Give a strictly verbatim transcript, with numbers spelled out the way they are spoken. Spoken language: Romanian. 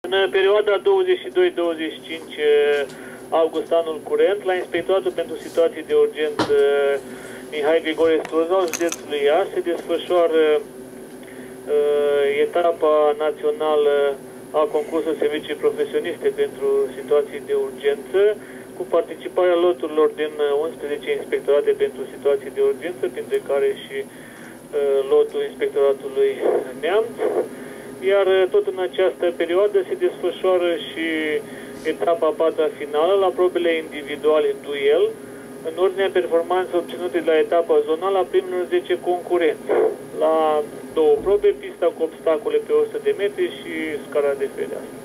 În perioada douăzeci și doi douăzeci și cinci august anul curent, la Inspectoratul pentru Situații de Urgență Mihai Grigorescu al județului Iași se desfășoară uh, etapa națională a concursului servicii profesioniste pentru situații de urgență, cu participarea loturilor din unsprezece inspectorate pentru situații de urgență, printre care și uh, lotul Inspectoratului Neamț. Iar tot în această perioadă se desfășoară și etapa a patra finală la probele individuale duel, în ordinea performanței obținute la etapa zonală a primilor zece concurenți, la două probe, pista cu obstacole pe o sută de metri și scara de fereastră.